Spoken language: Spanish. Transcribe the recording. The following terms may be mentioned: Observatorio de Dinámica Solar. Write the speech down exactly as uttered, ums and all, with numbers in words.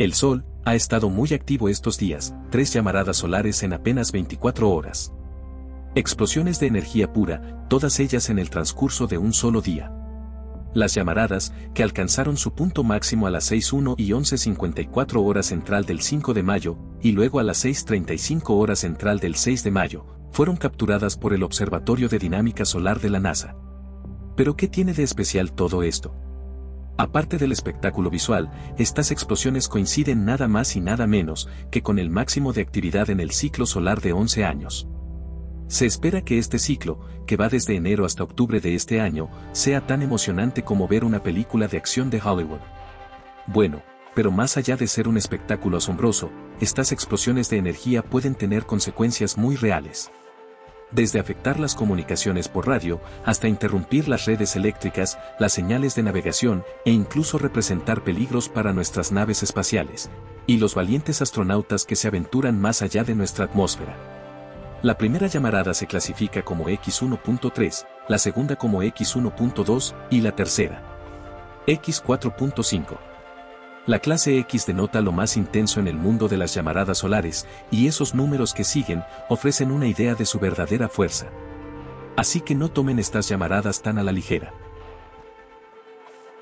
El Sol ha estado muy activo estos días, tres llamaradas solares en apenas veinticuatro horas. Explosiones de energía pura, todas ellas en el transcurso de un solo día. Las llamaradas, que alcanzaron su punto máximo a las seis cero uno y once cincuenta y cuatro hora central del cinco de mayo, y luego a las seis treinta y cinco hora central del seis de mayo, fueron capturadas por el Observatorio de Dinámica Solar de la NASA. ¿Pero qué tiene de especial todo esto? Aparte del espectáculo visual, estas explosiones coinciden nada más y nada menos que con el máximo de actividad en el ciclo solar de once años. Se espera que este ciclo, que va desde enero hasta octubre de este año, sea tan emocionante como ver una película de acción de Hollywood. Bueno, pero más allá de ser un espectáculo asombroso, estas explosiones de energía pueden tener consecuencias muy reales. Desde afectar las comunicaciones por radio, hasta interrumpir las redes eléctricas, las señales de navegación e incluso representar peligros para nuestras naves espaciales, y los valientes astronautas que se aventuran más allá de nuestra atmósfera. La primera llamarada se clasifica como equis uno punto tres, la segunda como equis uno punto dos y la tercera equis cuatro punto cinco. La clase X denota lo más intenso en el mundo de las llamaradas solares, y esos números que siguen ofrecen una idea de su verdadera fuerza. Así que no tomen estas llamaradas tan a la ligera.